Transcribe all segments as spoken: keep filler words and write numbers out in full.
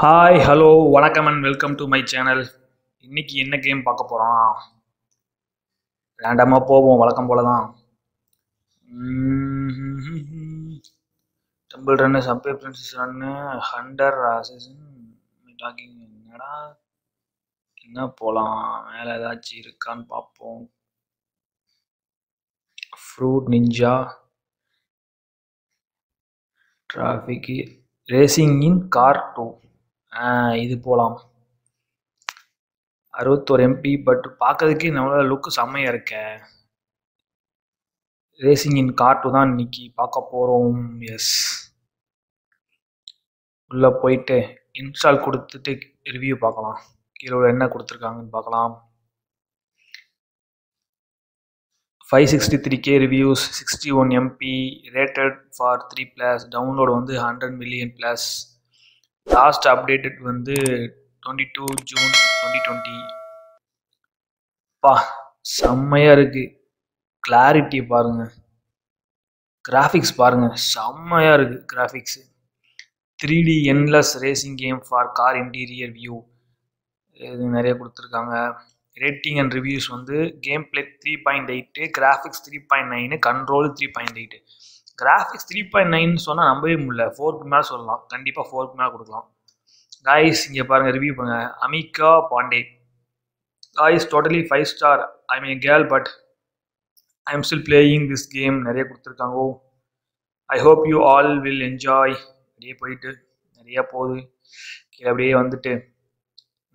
Hi hello Vanakkam and welcome to my channel इनकी என்ன game பார்க்க போறோம் ரேண்டமா போவோம் வழக்கம் போல தான் டம்பிள் ரன் சம்பே Princess Run Hunter Assassin Talking என்னடா என்ன போலாம் மேல ஏதாச்சு இருக்கான்னு பாப்போம் Fruit Ninja Traffic Racing in Car two இது போலாம் sixty-one எம்பி பட் பார்க்கிறதுக்கு நம்மளோட லுக் செமையா இருக்கே ரேசிங் இன் கார் two தான் இன்னைக்கு பார்க்க போறோம் எஸ் உள்ள போயிட்டு இன்ஸ்டால் கொடுத்துட்டு ரிவ்யூ பார்க்கலாம் கீழ என்ன கொடுத்திருக்காங்கன்னு பார்க்கலாம் five sixty-three K reviews sixty-one MB rated for three plus download வந்து one hundred million plus last updated வந்து twenty-two June twenty twenty பா செமையா இருக்கு கிளாரிட்டி பாருங்க கிராபிக்ஸ் பாருங்க செமையா இருக்கு graphics three D endless racing game for car interior view இது நிறைய கொடுத்திருக்காங்க rating and reviews வந்து gameplay three point eight graphics three point nine control three point eight graphics three point nine சொன்னா நம்பவே முடியல four க்கு மேல சொல்லலாம் கண்டிப்பா four க்கு மேல கொடுக்கலாம் गाइस இங்க பாருங்க ரிவ்யூ பண்ணுங்க அமிகா பாண்டே guys totally five star I am a girl but I am still playing this game நிறைய கொடுத்திருக்காங்க I hope you all will enjoy அப்படியே போயிடு நிறைய போடு கீழ அப்படியே வந்துட்டு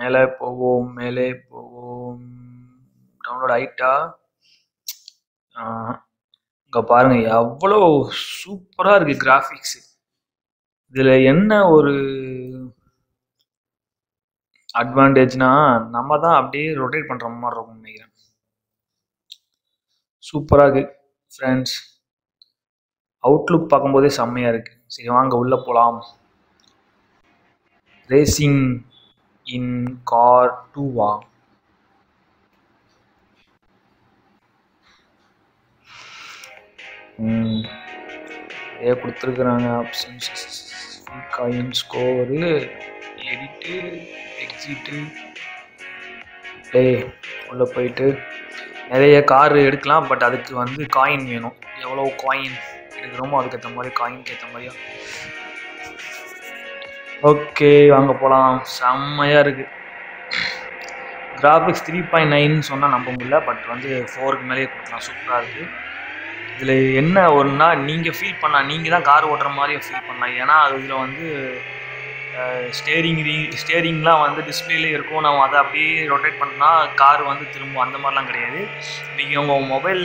மேல போவோம் மேலே போவோம் டவுன்லோட் ஆயிட்டா இங்க பாருங்க எவ்வளவு சூப்பரா இருக்கு கிராபிக்ஸ் இதுல என்ன ஒரு அட்வான்டேஜ்னா நம்ம தான் அப்படியே ரொட்டேட் பண்ற மாதிரி இருக்கும்னு நினைக்கிறேன் சூப்பரா இருக்கு फ्रेंड्स அவுட்லுக் பாக்கும்போதே செம்மையா இருக்கு சரி வாங்க உள்ள போலாம் ரேசிங் இன் கார் two வா ये கொடுத்திருக்காங்க options coin score edit exit play உள்ள போயிடு நிறைய கார் எடுக்கலாம் பட் அதுக்கு வந்து காயின் வேணும் எவ்வளவு காயின் எடுக்கறோமோ அதுக்கு ஏத்த மாதிரி காயின் கேத்த மாதிரியா ஓகே வாங்க போலாம் செமையா இருக்கு கிராபிக்ஸ் three point nine சொன்னா நம்ப முடியல பட் வந்து four க்கு மேலே கொடுத்தா சூப்பரா இருக்கு இதுல என்ன ஒருனா நீங்க ஃபீல் பண்ணா நீங்க தான் கார் ஓட்ற மாதிரி ஃபீல் பண்ணலாம் ஏனா அதுல வந்து ஸ்டீரிங் ஸ்டீரிங்லாம் வந்து டிஸ்ப்ளேல இருக்கும் நாம அதை அப்படியே ரொட்டேட் பண்ணா கார் வந்து திரும்ப அந்த மாதிரிலாம் கிடையாது நீங்க உங்க மொபைல்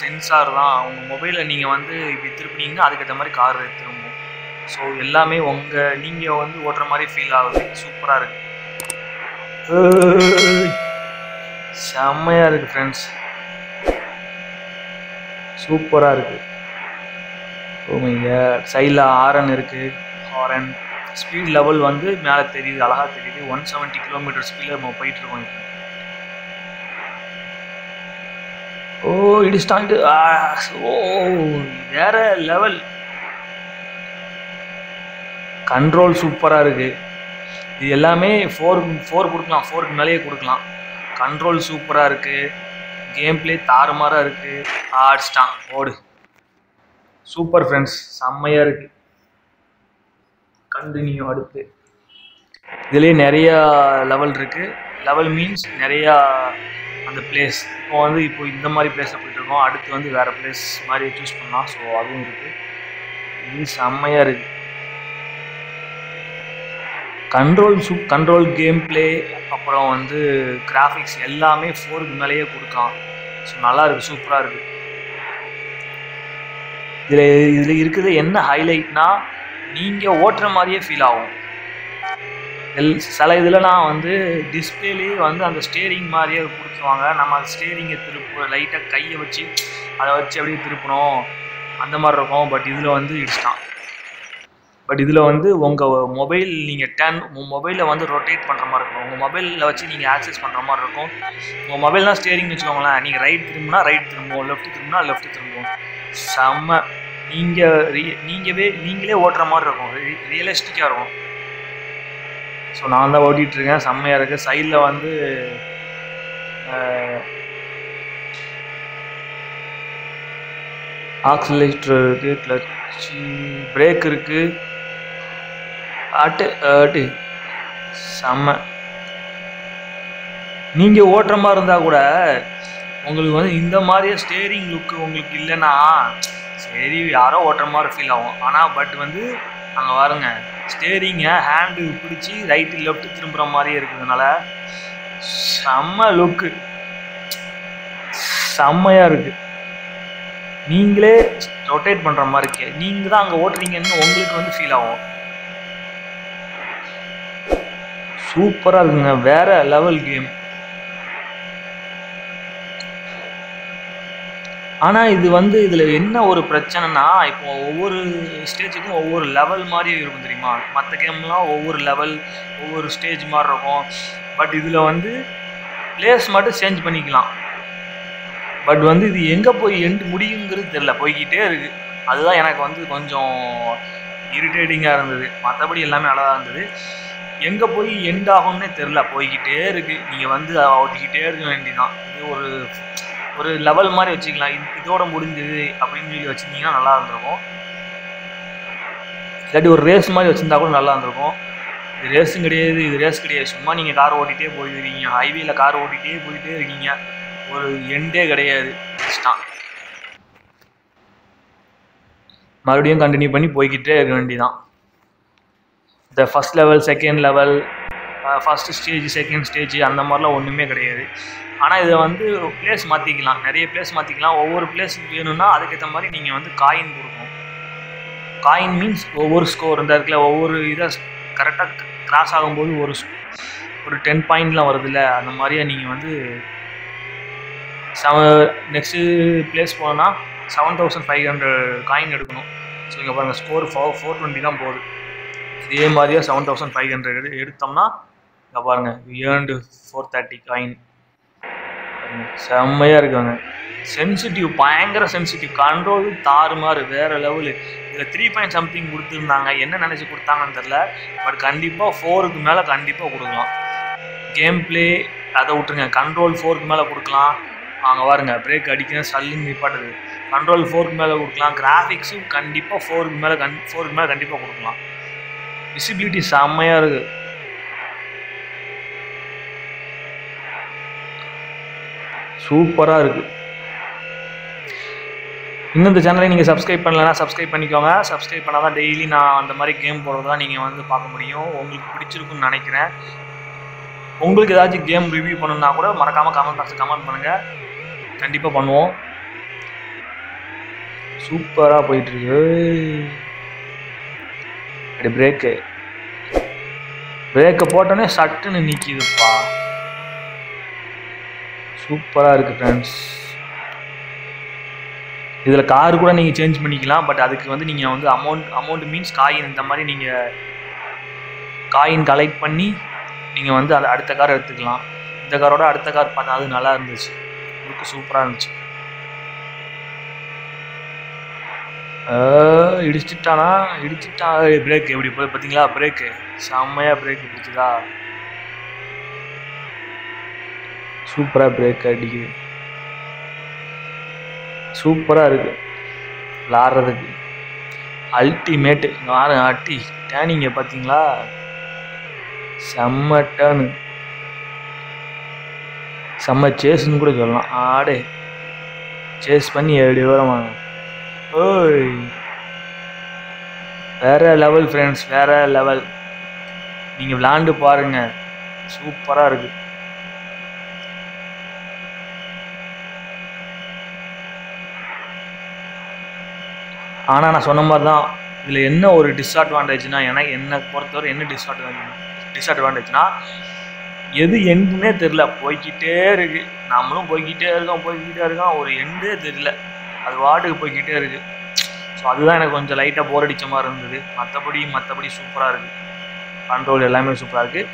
சென்சார் தான் உங்க மொபைல்ல நீங்க வந்து இப்படி திருப்பினீங்கன்னா அதுக்கேற்ற மாதிரி கார் திரும்பும் ஸோ எல்லாமே உங்க நீங்க வந்து ஓட்ற மாதிரி ஃபீல் ஆகுது சூப்பரா இருக்கு செம்மையா இருக்கு ஃப்ரெண்ட்ஸ் சூப்பரா இருக்கு ஓமேங்க சைல ஆரன் இருக்கு ஆரன் ஸ்பீட் லெவல் வந்து மேல தெரியுது அழகா தெரியுது one seventy கிமீ ஸ்பீட்ல நம்ம போயிட்டு இருக்கோம் ஓ இட் ஸ்டாண்ட் ஓ வேற லெவல் கண்ட்ரோல் சூப்பரா இருக்கு இது எல்லாமே four four கொடுக்கலாம் four க்கு மேலயே கொடுக்கலாம் கண்ட்ரோல் சூப்பரா இருக்கு गेम प्ले तारमारा இருக்கு ஆட் ஸ்டாங் ஓடு சூப்பர் फ्रेंड्स செமையா இருக்கு கண்டினியூ அடுத்து இதுல நிறைய லெவல் இருக்கு லெவல் மீன்ஸ் நிறைய அந்த பிளேஸ் இப்போ வந்து இப்போ இந்த மாதிரி பிளேஸ்ல போயிட்டு இருக்கோம் அடுத்து வந்து வேற பிளேஸ் மாதிரி चूஸ் பண்ணலாம் சோ அதுவும் இருக்கு இது செமையா இருக்கு कंट्रोल कंट्रोल गेम प्ले அப்புறம் வந்து கிராபிக்ஸ் எல்லாமே four க்கு மேலயே கொடுக்காம் சோ நல்லா இருக்கு சூப்பரா இருக்கு இதுல இதுல இருக்குது என்ன ஹைலைட்னா நீங்க ஓட்ற மாதிரியே ஃபீல் ஆகும் சில இதெல்லாம் வந்து டிஸ்ப்ளேலயே வந்து அந்த ஸ்டீரிங் மாதிரியே கொடுத்துவாங்க நம்ம ஸ்டீரிங்கை திருப்பு லைட்டா கையை வச்சு அதை வச்சு அப்படியே திருப்பணும் அந்த மாதிரி இருக்கும் பட் இதுல வந்து இட்ஸ்டான் பட் இதில் வந்து உங்கள் மொபைல் நீங்கள் டேன் உங்கள் மொபைலில் வந்து ரொட்டேட் பண்ணுற மாதிரி இருக்கும் உங்கள் மொபைலில் வச்சு நீங்கள் ஆக்சஸ் பண்ணுற மாதிரி இருக்கும் உங்கள் மொபைல்லாம் ஸ்டேரிங் வச்சுக்கோங்களேன் நீங்கள் ரைட் திரும்பினா ரைட் திரும்பும் லெஃப்ட் திரும்பினா லெஃப்ட் திரும்பும் செம்ம நீங்கள் நீங்கவே நீங்களே ஓட்டுற மாதிரி இருக்கும் ரியலிஸ்டிக்காக இருக்கும் ஸோ நான் தான் ஓட்டிகிட்ருக்கேன். செம்மையாக இருக்குது. சைடில் வந்து ஆக்சிலேட்டர் இருக்குது, கிளச்சு, பிரேக் இருக்குது. அட்டு அட்டு செம்ம. நீங்கள் ஓட்டுற மாதிரி இருந்தால் கூட உங்களுக்கு வந்து இந்த மாதிரியே ஸ்டேரிங் லுக்கு உங்களுக்கு இல்லைன்னா சரி யாரோ ஓட்டுற மாதிரி ஃபீல் ஆகும். ஆனால் பட் வந்து அங்கே பாருங்க, ஸ்டேரிங்கை ஹேண்டு பிடிச்சி ரைட்டு லெஃப்ட்டு திரும்புகிற மாதிரியே இருக்கிறதுனால செம்ம லுக்கு, செம்மையாக இருக்குது. நீங்களே ரொட்டேட் பண்ணுற மாதிரி இருக்கு. நீங்கள் தான் அங்கே ஓட்டுறீங்கன்னு உங்களுக்கு வந்து ஃபீல் ஆகும். சூப்பராக இருக்குங்க, வேறு லெவல் கேம். ஆனால் இது வந்து இதில் என்ன ஒரு பிரச்சனைனா, இப்போ ஒவ்வொரு ஸ்டேஜுக்கும் ஒவ்வொரு லெவல் மாதிரி இருக்கும் தெரியுமா? மற்ற கேம்லாம் ஒவ்வொரு லெவல் ஒவ்வொரு ஸ்டேஜ் மாதிரி இருக்கும். பட் இதில் வந்து பிளேஸ் மட்டும் சேஞ்ச் பண்ணிக்கலாம். பட் வந்து இது எங்கே போய் எண்டு முடியுங்கிறது தெரில, போய்கிட்டே இருக்குது. அதுதான் எனக்கு வந்து கொஞ்சம் இரிட்டேட்டிங்காக இருந்தது. மற்றபடி எல்லாமே நல்லா இருந்தது. எங்கே போய் எண்ட் ஆகும்னே தெரில, போய்கிட்டே இருக்குது. நீங்கள் வந்து ஓட்டிக்கிட்டே இருக்க வேண்டிதான். இது ஒரு ஒரு லெவல் மாதிரி வச்சுக்கலாம். இது இதோட முடிஞ்சது அப்படின்னு சொல்லி வச்சுருந்தீங்கன்னா நல்லா இருந்திருக்கும். இல்லாட்டி ஒரு ரேஸ் மாதிரி வச்சுருந்தா கூட நல்லா இருந்திருக்கும். இது ரேஸும் கிடையாது, இது ரேஸ் கிடையாது. சும்மா நீங்கள் கார் ஓட்டிகிட்டே போயிருக்கீங்க, ஹைவேல கார் ஓட்டிகிட்டே போயிட்டே இருக்கீங்க. ஒரு எண்டே கிடையாது. மறுபடியும் கண்டினியூ பண்ணி போய்கிட்டே இருக்க வேண்டிதான். இந்த first level, second level, first stage, second stage அந்த மாதிரிலாம் ஒன்றுமே கிடையாது. ஆனால் இதை வந்து பிளேஸ் மாற்றிக்கலாம், நிறைய பிளேஸ் மாற்றிக்கலாம். ஒவ்வொரு பிளேஸ் வேணும்னா அதுக்கேற்ற மாதிரி நீங்கள் வந்து காயின் கொடுக்கணும். காயின் மீன்ஸ் ஒவ்வொரு ஸ்கோர் இந்த இடத்துல ஒவ்வொரு இதாக கரெக்டாக கிராஸ் ஆகும்போது ஒரு ஒரு டென் பாயிண்ட்லாம் வருதுல்ல, அந்த மாதிரியே நீங்கள் வந்து செவ நெக்ஸ்ட்டு பிளேஸ் போனால் seven thousand five hundred coin எடுக்கணும். ஸோ இங்கே பாருங்கள், ஸ்கோர் ஃபோ ஃபோர் டுவெண்ட்டி தான் போகுது. இதே மாதிரியாக செவன் தௌசண்ட் ஃபைவ் ஹண்ட்ரட் எடு எடுத்தோம்னா இங்கே பாருங்கள், ஏர்ண்டு ஃபோர் தேர்ட்டி காயின். செம்மையாக இருக்காங்க. சென்சிட்டிவ், பயங்கர சென்சிட்டிவ், கண்ட்ரோல் தாறுமாறு, வேறு லெவலு. இதில் த்ரீ பாயிண்ட் சம்திங் கொடுத்துருந்தாங்க, என்ன நினச்சி கொடுத்தாங்கன்னு தெரில. பட் கண்டிப்பாக ஃபோருக்கு மேலே கண்டிப்பாக கொடுக்கலாம். கேம் பிளே அதை விட்டுருங்க, கண்ட்ரோல் ஃபோருக்கு மேலே கொடுக்கலாம். அங்கே பாருங்க, பிரேக் அடிக்கிற சல்லுன்னு நிப்பாட்டுது. கண்ட்ரோல் ஃபோருக்கு மேலே கொடுக்கலாம். கிராஃபிக்ஸும் கண்டிப்பாக ஃபோருக்கு மேலே கண் ஃபோருக்கு மேலே கண்டிப்பாக கொடுக்கலாம். விசிபிலிட்டி செம்மையாக இருக்குது. சூப்பராக இருக்குது. இன்னும் இந்த சேனலை நீங்கள் சப்ஸ்கிரைப் பண்ணலைன்னா சப்ஸ்கிரைப் பண்ணிக்கோங்க. சப்ஸ்கிரைப் பண்ணால் தான் டெய்லி நான் அந்த மாதிரி கேம் போடுறதா நீங்கள் வந்து பார்க்க முடியும். உங்களுக்கு பிடிச்சிருக்குன்னு நினைக்கிறேன். உங்களுக்கு ஏதாச்சும் கேம் ரிவ்யூ பண்ணணுன்னா கூட மறக்காமல் கமெண்ட் பாக்ஸில் கமெண்ட் பண்ணுங்கள், கண்டிப்பாக பண்ணுவோம். சூப்பராக போயிட்டுருக்கு. அப்படி பிரேக்கு பிரேக்கை போட்டோன்னே சட்டுன்னு நிற்கிதுப்பா. சூப்பராக இருக்குது ஃப்ரெண்ட்ஸ். இதில் கார் கூட நீங்கள் சேஞ்ச் பண்ணிக்கலாம். பட் அதுக்கு வந்து நீங்கள் வந்து அமௌண்ட் அமௌண்ட் மீன்ஸ் காயின் இந்த மாதிரி நீங்கள் காயின் கலெக்ட் பண்ணி நீங்கள் வந்து அதை அடுத்த கார் எடுத்துக்கலாம். இந்த காரோட அடுத்த கார் பார்த்தா அது நல்லா இருந்துச்சு, உங்களுக்கு சூப்பராக இருந்துச்சு. இடிச்சிட்டானா இடிச்சிட்டா பிரேக் எப்படி போய் பார்த்தீங்களா? பிரேக்கு செம்மையாக பிரேக் பிடிச்சதா? சூப்பராக பிரேக் அடிக்குது. சூப்பராக இருக்குது விளாட்றதுக்கு. அல்டிமேட்டு வார அட்டி டேனிங்க பார்த்தீங்களா? செம்ம டேனு, செம்ம சேஸ்ன்னு கூட சொல்லலாம். ஆடே சேஸ் பண்ணி எப்படி வரமாங்க. ஓய் வேறு லெவல் ஃப்ரெண்ட்ஸ், வேறு லெவல். நீங்கள் விளாண்டு பாருங்கள், சூப்பராக இருக்குது. ஆனால் நான் சொன்ன மாதிரி தான், இதில் என்ன ஒரு டிஸ்அட்வான்டேஜ்னா, எனக்கு என்னை பொறுத்தவரை என்ன டிஸ்அட்வான்டேஜ் டிஸ்அட்வான்டேஜ்னா எது எண்டுன்னே தெரில, போய்கிட்டே இருக்குது. நம்மளும் போய்கிட்டே இருக்கோம் போய்கிட்டே இருக்கோம் ஒரு எண்டே தெரில, அது வாட்டுக்கு போய்கிட்டே இருக்குது. ஸோ அதுதான் எனக்கு கொஞ்சம் லைட்டாக போர் அடித்த மாதிரி இருந்தது. மற்றபடி மற்றபடி சூப்பராக இருக்குது, கண்ட்ரோல் எல்லாமே சூப்பராக இருக்குது.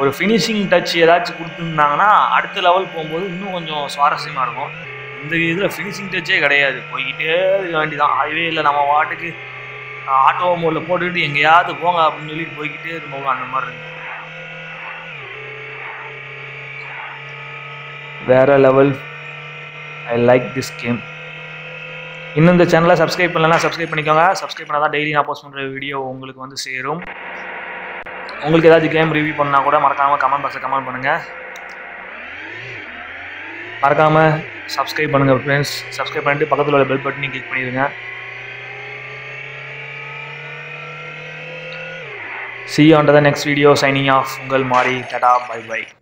ஒரு ஃபினிஷிங் டச் ஏதாச்சும் கொடுத்துருந்தாங்கன்னா அடுத்த லெவல் போகும்போது இன்னும் கொஞ்சம் சுவாரஸ்யமாக இருக்கும். இந்த இதில் ஃபினிஷிங் டச்சே கிடையாது, போய்கிட்டே இருக்க வேண்டிதான். அதுவே இல்லை, நம்ம வாட்டுக்கு ஆட்டோ மோடில் போட்டுக்கிட்டு எங்கேயாவது போங்க அப்படின்னு சொல்லி போய்கிட்டே இருப்போம். அந்த மாதிரி இருக்கு. வேறு level. I like this game. இன்னும் இந்த சேனலை சப்ஸ்கிரைப் பண்ணலாம், சப்ஸ்கிரைப் பண்ணிக்கோங்க. சப்ஸ்கிரைப் பண்ணால் தான் டெய்லி நான் போஸ்ட் பண்ணுற வீடியோ உங்களுக்கு வந்து சேரும். உங்களுக்கு ஏதாச்சும் கேம் ரிவ்யூ பண்ணால் கூட மறக்காமல் கமெண்ட் பாக்ஸில் கமெண்ட் பண்ணுங்கள். மறக்காமல் சப்ஸ்கிரைப் பண்ணுங்கள் ஃப்ரெண்ட்ஸ். சப்ஸ்கிரைப் பண்ணிட்டு பக்கத்தில் உள்ள பெல் பட்டனையும் கிளிக் பண்ணிடுங்க. See you on to the next video. Signing off. Ungal Mari. Tata. Bye bye.